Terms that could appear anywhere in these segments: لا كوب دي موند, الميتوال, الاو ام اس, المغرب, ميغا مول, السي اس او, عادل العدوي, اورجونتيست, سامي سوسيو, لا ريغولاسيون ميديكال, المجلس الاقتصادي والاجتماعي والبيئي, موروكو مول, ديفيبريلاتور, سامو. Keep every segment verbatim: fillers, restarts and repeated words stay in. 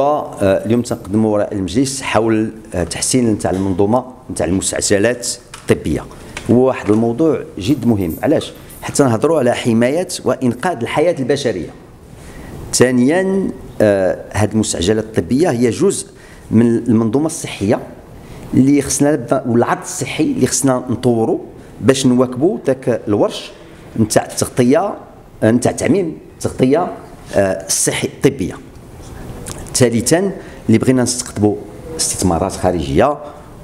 هو اليوم تنقدموا وراء المجلس حول تحسين نتاع المنظومه نتاع المستعجلات الطبيه. هو واحد الموضوع جد مهم، علاش؟ حتى نهضروا على حمايه وانقاذ الحياه البشريه. ثانيا هذه المستعجلات الطبيه هي جزء من المنظومه الصحيه اللي خصنا، والعرض الصحي اللي خصنا نطوروا باش نواكبوا ذاك الورش نتاع التغطيه نتاع تعميم التغطيه الصحي الطبيه. ثالثا اللي بغينا نستقطبوا استثمارات خارجيه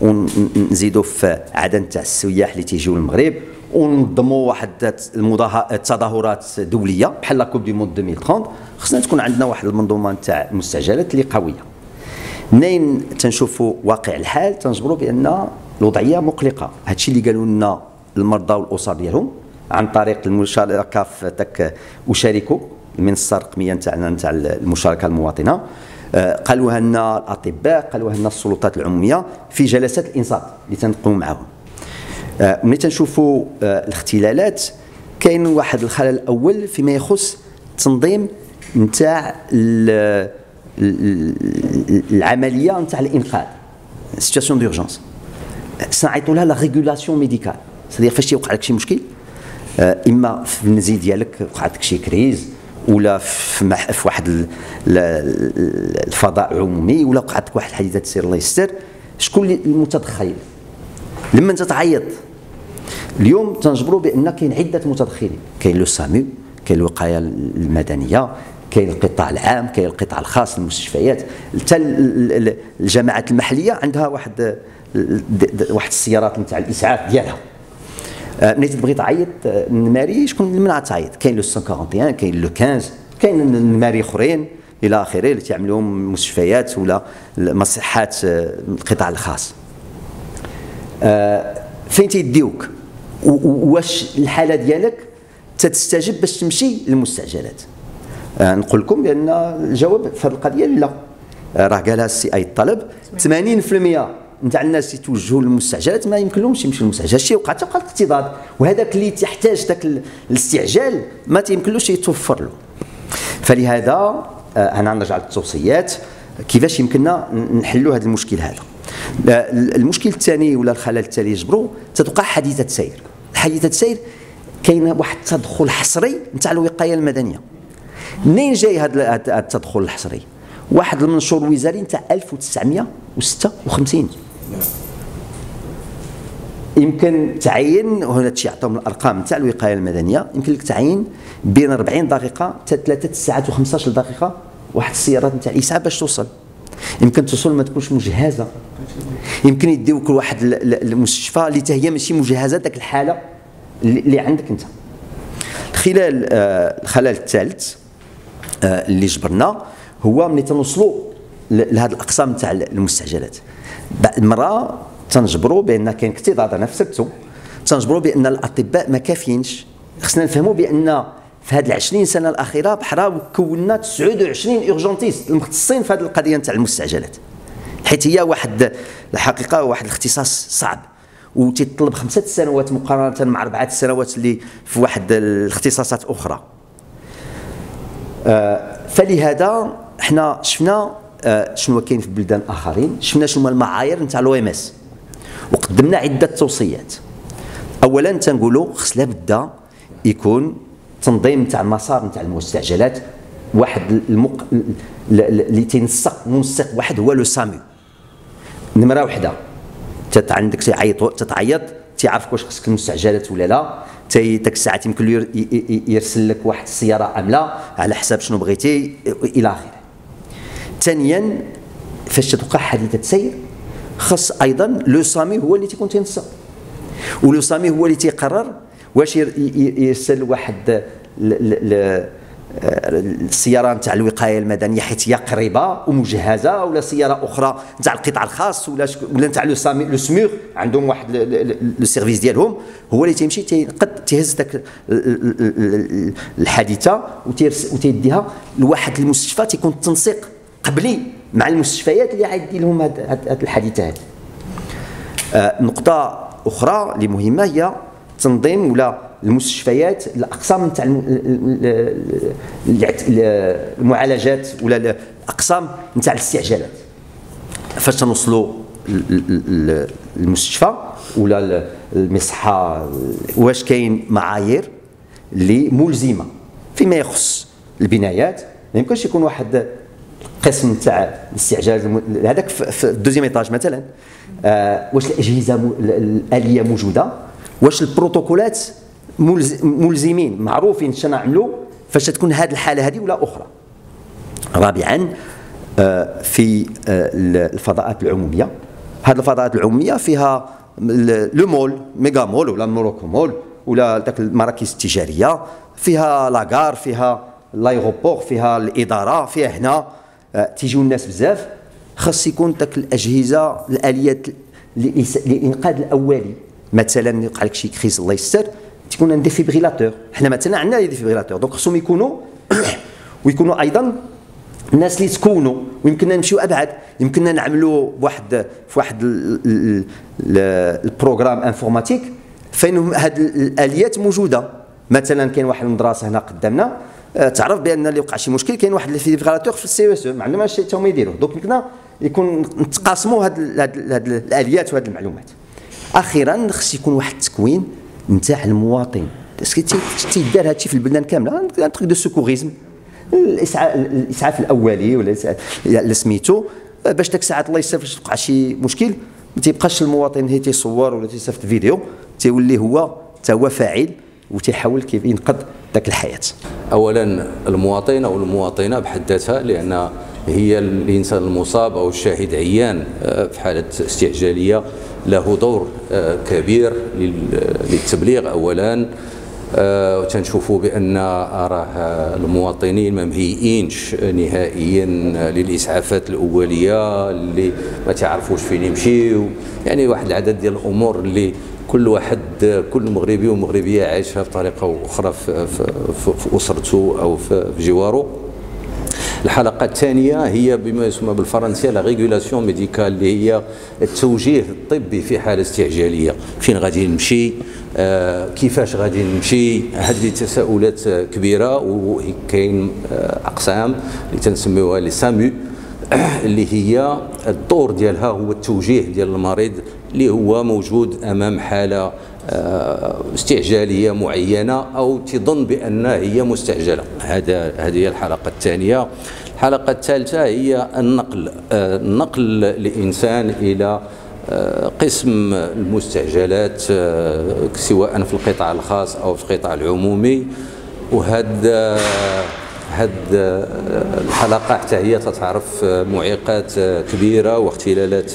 ونزيدوا في عدد تاع السياح اللي تيجيو للمغرب، وننظموا واحد التظاهرات دوليه بحال لا كوب دي موند ألفين وثلاثين. خصنا تكون عندنا واحد المنظومه تاع المستعجلات اللي قويه. منين تنشوفوا واقع الحال تنجبروا بان الوضعيه مقلقه. هادشي اللي قالوا لنا المرضى والاسر ديالهم عن طريق المشاركه في ذاك اشاركوا المنصه الرقميه نتاعنا نتاع المشاركه المواطنه، قالوها لنا الاطباء، قالوها لنا السلطات العموميه في جلسات الانصات اللي تنقوم معاهم. ملي تنشوفوا الاختلالات كاين واحد الخلل الاول فيما يخص التنظيم نتاع العمليه نتاع الانقاذ، سيتياسيون دورجونس. سنعيطوا لها لا ريغولاسيون ميديكال، صديق فاش تيوقع لك شي مشكل، اما في النزيل ديالك وقعت لك شي كريز، ولا في, في واحد الفضاء عمومي، ولا وقعت لك واحد الحادثه سير الله يستر، شكون اللي المتدخل؟ لما انت تعيط اليوم تنجبروا بان كاين عده متدخلين، كاين لو سامو، كاين الوقايه المدنيه، كاين القطاع العام، كاين القطاع الخاص، المستشفيات، حتى الجماعات المحليه عندها واحد واحد السيارات نتاع الاسعاف ديالها. ملي تبغي تعيط النماري شكون منع تعيط؟ كاين لو مئة وواحد وخمسين، كاين لو خمسة عشر، كاين النماري اخرين الى اخره اللي تعملهم المستشفيات ولا مصحات القطاع الخاص. فين تيديوك؟ واش الحاله ديالك تتستجب باش تمشي للمستعجلات؟ نقول لكم بان الجواب في هذه القضيه لا. راه قالها السي اي الطلب، ثمانين بالمئة نتاع الناس اللي توجهوا للمستعجلات ما يمكن لهمش يمشيو للمستعجلات، شي وقع تبقى الاقتضاد، وهذاك اللي تحتاج ذاك الاستعجال ما تيمكنلوش يتوفر له. فلهذا انا نرجع للتوصيات كيفاش يمكننا نحلوا هذا المشكل هذا. المشكل الثاني ولا الخلل التالي جبرو تتوقع حادثه سير. حادثه سير كاين واحد التدخل حصري نتاع الوقايه المدنيه. منين جاي هذا التدخل الحصري؟ واحد المنشور وزاري نتاع ألف وتسعمئة وستة وخمسين يمكن تعين، وهنا هادشي يعطيهم الارقام نتاع الوقايه المدنيه، يمكن لك تعين بين أربعين دقيقه حتى ثلاثة ساعات وخمسطاش دقيقه واحد السيارات نتاع الاسعاف باش توصل. يمكن توصل ما تكونش مجهزه، يمكن يديوك لواحد المستشفى اللي حتى هي ماشي مجهزه ذاك الحاله اللي عندك انت. خلال الخلل الثالث اللي جبرنا هو ملي تنوصلوا لهذه الاقسام تاع المستعجلات، المراه تنجبروا بان كاين اكتظاظ. انا فسرته، تنجبروا بان الاطباء ما كافيينش. خصنا نفهموا بان في هذه العشرين سنه الاخيره بحال كونا تسعة وعشرين اورجونتيست المختصين في هذه القضيه نتاع المستعجلات، حيت هي واحد الحقيقه واحد الاختصاص صعب وتطلب خمسه سنوات مقارنه مع اربعه سنوات اللي في واحد الاختصاصات اخرى. فلهذا احنا شفنا شنو كاين في بلدان اخرين، شفنا شنو هما المعايير نتاع الاو ام اس، وقدمنا عده توصيات. اولا تنقولوا خص لابد يكون تنظيم نتاع المسار نتاع المستعجلات، واحد المق اللي تينسق منسق واحد هو لو سامو نمره وحده. عندك تعيط تتعيط تيعرفك واش خصك المستعجلات ولا لا، حتى ديك الساعات يمكن له يرسل لك واحد السياره امله على حساب شنو بغيتي الى اخره. ثانيا فاش تتوقع حادثه سير خاص ايضا لو سامي هو اللي تيكون تينسق، ولو سامي هو اللي تيقرر واش يرسل واحد السياره نتاع الوقايه المدنيه حيت هي قريبه ومجهزه، ولا سياره اخرى نتاع القطاع الخاص ولا ولا نتاع لو سامي لو سمور عندهم واحد لو سيرفيس ديالهم، هو اللي تيمشي تيقد تيهز داك الحادثه وتيديها لواحد المستشفى تيكون التنسيق قبلي مع المستشفيات اللي عاد يدير لهم هذه الحادثه هذه. نقطه اخرى اللي مهمه هي تنظيم ولا المستشفيات الاقسام نتاع المعالجات ولا اقسام نتاع الاستعجالات. فاش تنوصلوا للمستشفى ولا المصحه، واش كاين معايير اللي ملزمه فيما يخص البنايات؟ ما يمكنش يكون واحد قسم تاع الاستعجال هذاك في الدوزيام ايطاج مثلا. آه واش الاجهزه الاليه موجوده؟ واش البروتوكولات ملزمين معروفين شنو نعملوا فاش تكون هذه الحاله هذه ولا اخرى؟ رابعا آه في آه الفضاءات العموميه. هذه الفضاءات العموميه فيها لو مول، ميغا مول ولا موروكو مول ولا داك المراكز التجاريه، فيها لاكار، فيها لايغوبور، فيها الاداره، فيها هنا آه تيجيو الناس بزاف. خاص يكون داك الاجهزه الاليات للانقاذ الاولي، مثلا يوقع لك شي كريز الله يستر تكون ان ديفيبريلاتور. حنا مثلا عندنا لي ديفيبريلاتور، دونك خصهم يكونوا ويكونوا ايضا الناس اللي تكونوا. ويمكننا نمشيو ابعد، يمكننا نعملوا بواحد في واحد البروغرام انفورماتيك فين هاد الاليات موجوده. مثلا كاين واحد المدرسه هنا قدامنا تعرف بان اللي وقع شي مشكل كاين واحد ديفيبريلاتور في السي اس او، ما عندنا شي حتى هما يديروه. دونك يمكننا يكون نتقاسموا هاد الاليات وهاد المعلومات. اخيرا خص يكون واحد التكوين نتاع المواطن. اسكو تيدار هادشي في البلدان كامله، تريك دو سكوريزم، الاسعاف الاولي ولا اللي سميتو، باش داك الساعات الله يستر فاش وقع شي مشكل ما تيبقاش المواطن هي تيصور ولا تيصيفط فيديو، تيولي هو حتى هو فاعل وتيحاول كيف ينقذ ذاك الحياه. اولا المواطن او المواطنه بحد ذاتها، لان هي الانسان المصاب او الشاهد عيان في حاله استعجاليه، له دور كبير للتبليغ اولا. وتنشوفوا بان راه المواطنين ما مهيئينش نهائيا للاسعافات الاوليه، اللي ما تعرفوش فين يمشيو، يعني واحد العدد ديال الامور اللي كل واحد كل مغربي ومغربيه عايشها بطريقه اخرى في, في, في اسرته او في, في جواره. الحلقه الثانيه هي بما يسمى بالفرنسيه لا ريغولاسيون ميديكال، اللي هي التوجيه الطبي في حاله استعجاليه. فين غادي نمشي؟ آه كيفاش غادي نمشي؟ هذه تساؤلات كبيره. وكاين آه اقسام اللي تنسميوها لي سامو، اللي هي الدور ديالها هو التوجيه ديال المريض اللي هو موجود امام حاله استعجاليه معينه او تظن بانها هي مستعجله. هذا هذه هي الحلقه الثانيه. الحلقه الثالثه هي النقل، نقل الانسان الى قسم المستعجلات سواء في القطاع الخاص او في القطاع العمومي. وهذا هذه الحلقه حتى هي تتعرف معيقات كبيره واختلالات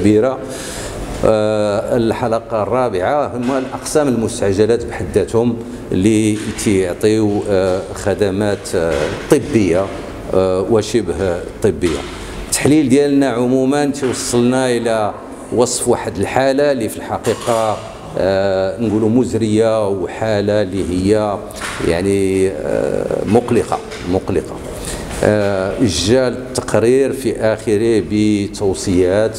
كبيره. الحلقه الرابعه هما الاقسام المستعجلات بحد ذاتهم، اللي تيعطيو خدمات طبيه وشبه طبيه. التحليل ديالنا عموما توصلنا الى وصف واحد الحاله اللي في الحقيقه آه نقولوا مزريه، وحاله اللي هي يعني آه مقلقه مقلقه. آه جاء التقرير في اخره بتوصيات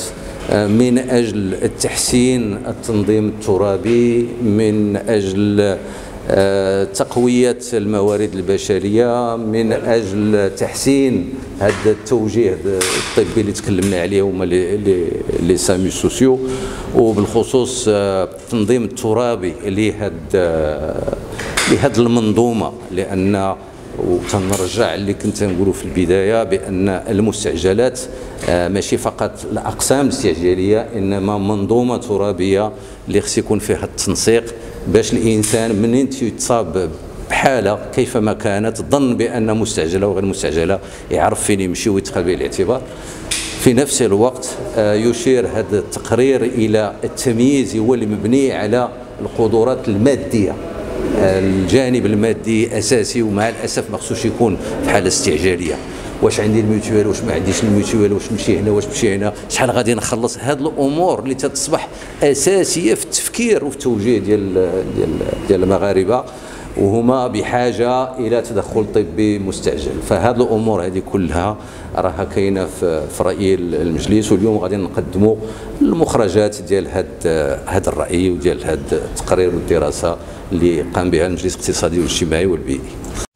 آه من اجل التحسين التنظيم الترابي، من اجل آه تقويه الموارد البشريه، من اجل تحسين هذا التوجيه الطبي اللي تكلمنا عليه هما لي سامي سوسيو، وبالخصوص آه التنظيم الترابي لهذا آه لهذه المنظومه. لان وتنرجع اللي كنت نقولوا في البدايه بان المستعجلات آه ماشي فقط الاقسام الاستعجاليه، انما منظومه ترابيه اللي خص يكون فيها التنسيق باش الانسان منين تيتصاب بحاله كيفما كانت ظن بان مستعجله وغير مستعجله يعرف فين يمشي ويدخل به الاعتبار. في نفس الوقت آه يشير هذا التقرير الى التمييز هو اللي مبني على القدرات الماديه. الجانب المادي اساسي، ومع الاسف ما خصوش يكون في حاله استعجاليه. واش عندي الميتوال، واش ما عنديش الميتوال، واش نمشي هنا واش نمشي هنا، شحال غادي نخلص. هاد الامور اللي تتصبح اساسيه في التفكير وفي التوجيه ديال ديال ديال المغاربه، وهما بحاجه الى تدخل طبي مستعجل. فهاد الامور هذه كلها راها كاينه في راي المجلس، واليوم غادي نقدموا المخرجات ديال هاد هاد الراي وديال هاد التقرير والدراسه اللي قام بها المجلس الاقتصادي والاجتماعي والبيئي.